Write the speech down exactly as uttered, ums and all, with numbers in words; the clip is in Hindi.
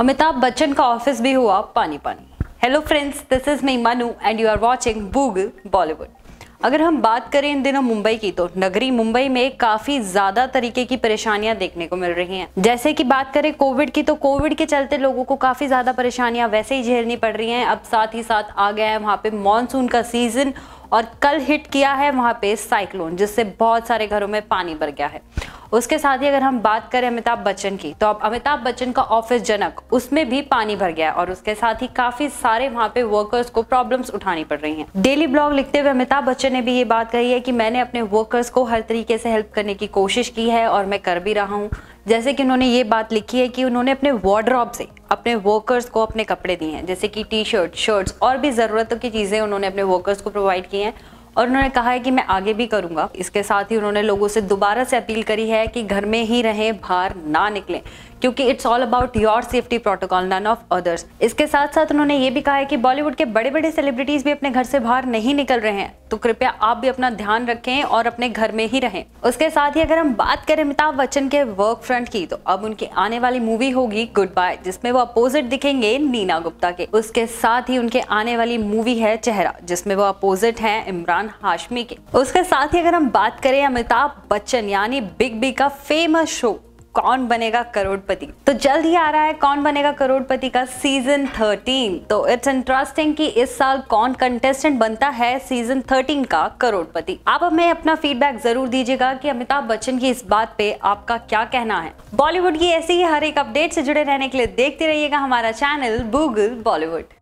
अमिताभ बच्चन का ऑफिस भी हुआ पानी पानी। Hello friends, this is me Manu and you are watching Boogle Bollywood. अगर हम बात करें इन दिनों मुंबई की, तो नगरी मुंबई में काफी ज्यादा तरीके की परेशानियां देखने को मिल रही हैं। जैसे कि बात करें कोविड की, तो कोविड के चलते लोगों को काफी ज्यादा परेशानियां वैसे ही झेलनी पड़ रही हैं। अब साथ ही साथ आ गया है वहाँ पे मानसून का सीजन और कल हिट किया है वहाँ पे साइक्लोन, जिससे बहुत सारे घरों में पानी भर गया है। उसके साथ ही अगर हम बात करें अमिताभ बच्चन की, तो अब अमिताभ बच्चन का ऑफिस जनक, उसमें भी पानी भर गया है और उसके साथ ही काफी सारे वहाँ पे वर्कर्स को प्रॉब्लम्स उठानी पड़ रही हैं। डेली ब्लॉग लिखते हुए अमिताभ बच्चन ने भी ये बात कही है कि मैंने अपने वर्कर्स को हर तरीके से हेल्प करने की कोशिश की है और मैं कर भी रहा हूँ। जैसे कि उन्होंने ये बात लिखी है कि उन्होंने अपने वार्डरोब से अपने वर्कर्स को अपने कपड़े दिए हैं, जैसे कि टी शर्ट, शर्ट्स और भी ज़रूरतों की चीज़ें उन्होंने अपने वर्कर्स को प्रोवाइड की हैं और उन्होंने कहा है कि मैं आगे भी करूंगा। इसके साथ ही उन्होंने लोगों से दोबारा से अपील करी है कि घर में ही रहें, बाहर ना निकलें, क्योंकि it's all about your safety protocol, none of others. इसके साथ साथ उन्होंने ये भी कहा है कि बॉलीवुड के बड़े बड़े सेलिब्रिटीज भी अपने घर से बाहर नहीं निकल रहे हैं, तो कृपया आप भी अपना ध्यान रखें और अपने घर में ही रहें। उसके साथ ही अगर हम बात करें अमिताभ बच्चन के वर्क फ्रंट की, तो अब उनकी आने वाली मूवी होगी गुड बाय, जिसमें वो अपोजिट दिखेंगे नीना गुप्ता के। उसके साथ ही उनके आने वाली मूवी है चेहरा, जिसमें वो अपोजिट है इमरान हाशमी के। उसके साथ ही अगर हम बात करें अमिताभ बच्चन यानी बिग बी का फेमस शो कौन बनेगा करोड़पति, तो जल्द ही आ रहा है कौन बनेगा करोड़पति का सीजन थर्टीन। तो इट्स इंटरेस्टिंग कि इस साल कौन कंटेस्टेंट बनता है सीजन थर्टीन का करोड़पति। आप हमें अपना फीडबैक जरूर दीजिएगा कि अमिताभ बच्चन की इस बात पे आपका क्या कहना है। बॉलीवुड की ऐसी ही हर एक अपडेट से जुड़े रहने के लिए देखते रहिएगा हमारा चैनल बूगल बॉलीवुड।